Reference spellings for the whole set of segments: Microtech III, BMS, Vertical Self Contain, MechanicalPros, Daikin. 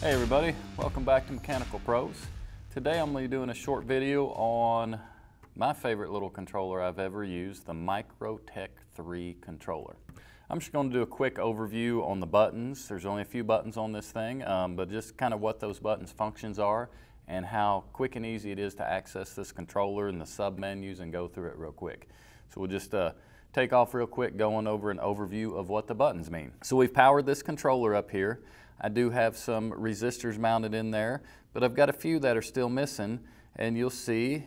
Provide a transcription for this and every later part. Hey everybody, welcome back to Mechanical Pros. Today I'm going to be doing a short video on my favorite little controller I've ever used, the Microtech III controller. I'm just going to do a quick overview on the buttons. There's only a few buttons on this thing, but just kind of what those buttons' functions are and how quick and easy it is to access this controller and the sub-menus and go through it real quick. So we'll just take off real quick going over an overview of what the buttons mean. So we've powered this controller up here. I do have some resistors mounted in there, but I've got a few that are still missing, and you see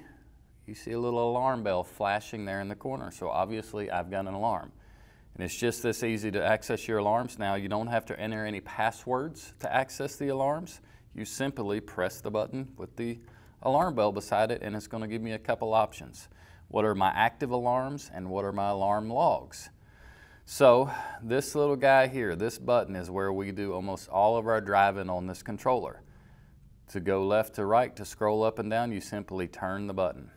a little alarm bell flashing there in the corner. So obviously I've got an alarm. And it's just this easy to access your alarms now. You don't have to enter any passwords to access the alarms. You simply press the button with the alarm bell beside it, and it's going to give me a couple options. What are my active alarms and what are my alarm logs? So this little guy here, this button is where we do almost all of our driving on this controller. To go left to right, to scroll up and down, you simply turn the button.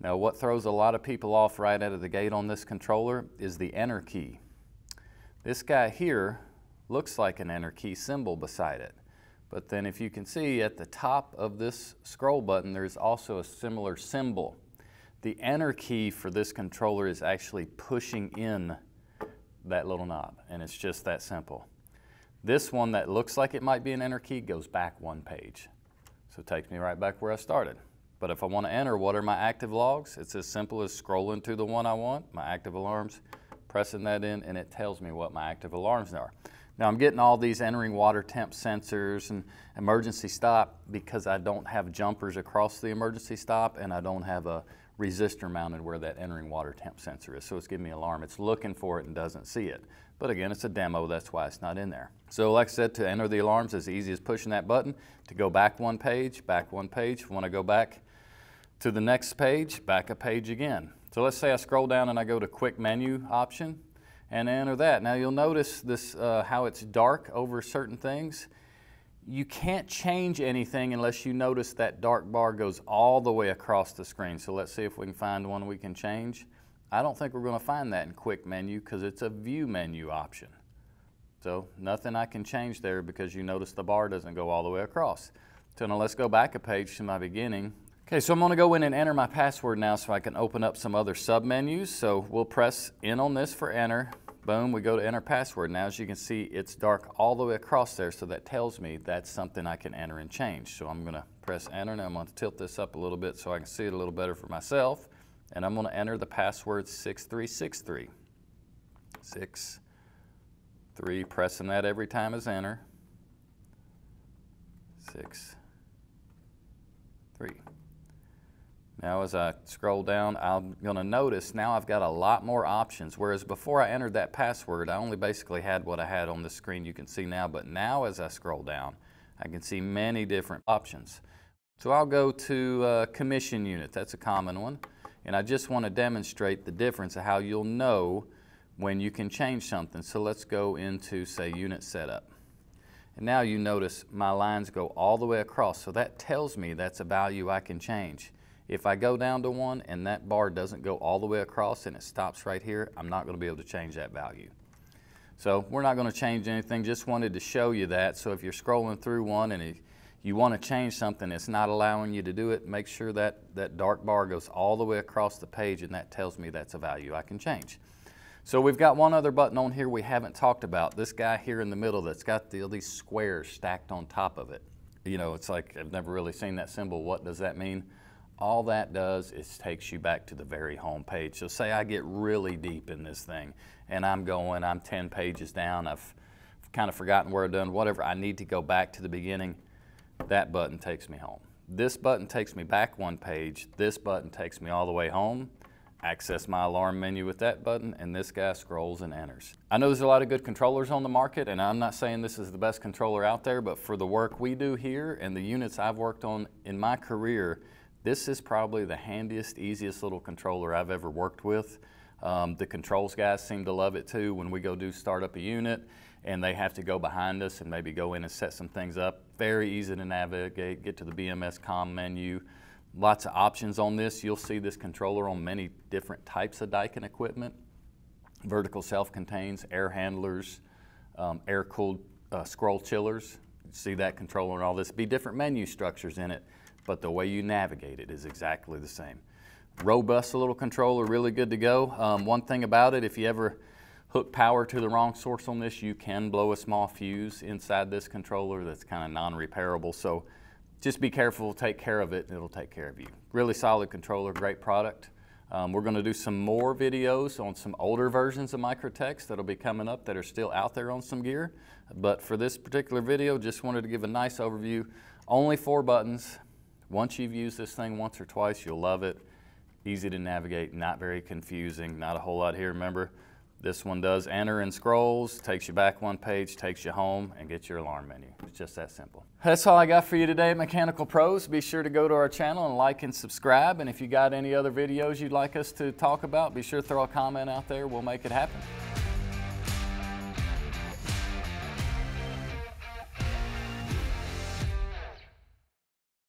Now what throws a lot of people off right out of the gate on this controller is the enter key. This guy here looks like an enter key symbol beside it. But then if you can see at the top of this scroll button, there's also a similar symbol. The enter key for this controller is actually pushing in that little knob, and it's just that simple. This one that looks like it might be an enter key goes back one page. So it takes me right back where I started. But if I want to enter what are my active logs, it's as simple as scrolling to the one I want, my active alarms, pressing that in, and it tells me what my active alarms are. Now I'm getting all these entering water temp sensors and emergency stop because I don't have jumpers across the emergency stop, and I don't have a resistor mounted where that entering water temp sensor is. So it's giving me an alarm. It's looking for it and doesn't see it. But again, it's a demo. That's why it's not in there. So like I said, to enter the alarms is as easy as pushing that button. To go back one page, if I want to go back to the next page, back a page again. So let's say I scroll down and I go to quick menu option and enter that. Now you'll notice this how it's dark over certain things. You can't change anything unless you notice that dark bar goes all the way across the screen. So let's see if we can find one we can change. I don't think we're going to find that in quick menu because it's a view menu option. So nothing I can change there because you notice the bar doesn't go all the way across. So now let's go back a page to my beginning. Okay, so I'm going to go in and enter my password now so I can open up some other submenus. So we'll press in on this for enter. Boom, we go to enter password. Now as you can see, it's dark all the way across there, so that tells me that's something I can enter and change. So I'm going to press enter. Now I'm going to tilt this up a little bit so I can see it a little better for myself. And I'm going to enter the password 6363. 63, pressing that every time is enter. 63. Now as I scroll down, I'm going to notice now I've got a lot more options, whereas before I entered that password, I only basically had what I had on the screen you can see now, but now as I scroll down, I can see many different options. So I'll go to commission unit, that's a common one, and I just want to demonstrate the difference of how you'll know when you can change something. So let's go into, say, unit setup. And now you notice my lines go all the way across, so that tells me that's a value I can change. If I go down to one and that bar doesn't go all the way across and it stops right here, I'm not going to be able to change that value. So we're not going to change anything, just wanted to show you that. So if you're scrolling through one and you want to change something that's not allowing you to do it, make sure that that dark bar goes all the way across the page, and that tells me that's a value I can change. So we've got one other button on here we haven't talked about, this guy here in the middle that's got these squares stacked on top of it. You know, it's like I've never really seen that symbol. What does that mean? All that does is takes you back to the very home page. So say I get really deep in this thing and I'm 10 pages down, I've kind of forgotten where I've done, whatever, I need to go back to the beginning, that button takes me home. This button takes me back one page, this button takes me all the way home, access my alarm menu with that button, and this guy scrolls and enters. I know there's a lot of good controllers on the market, and I'm not saying this is the best controller out there, but for the work we do here and the units I've worked on in my career, this is probably the handiest, easiest little controller I've ever worked with. The controls guys seem to love it too when we go start up a unit and they have to go behind us and maybe go in and set some things up. Very easy to navigate, get to the BMS comm menu. Lots of options on this. You'll see this controller on many different types of Daikin equipment. Vertical self-contains, air handlers, air-cooled scroll chillers. see that controller and all this be different menu structures in it, but the way you navigate it is exactly the same. Robust little controller, really good to go. One thing about it, if you ever hook power to the wrong source on this, you can blow a small fuse inside this controller that's kind of non-repairable. So just be careful, take care of it, and it'll take care of you. Really solid controller, great product. We're going to do some more videos on some older versions of Microtech that'll be coming up that are still out there on some gear. But for this particular video, just wanted to give a nice overview. Only 4 buttons. Once you've used this thing once or twice, you'll love it. Easy to navigate, not very confusing, not a whole lot here. Remember, this one does enter and scrolls, takes you back one page, takes you home, and gets your alarm menu. It's just that simple. That's all I got for you today at Mechanical Pros. Be sure to go to our channel and like and subscribe. And if you got any other videos you'd like us to talk about, be sure to throw a comment out there. We'll make it happen.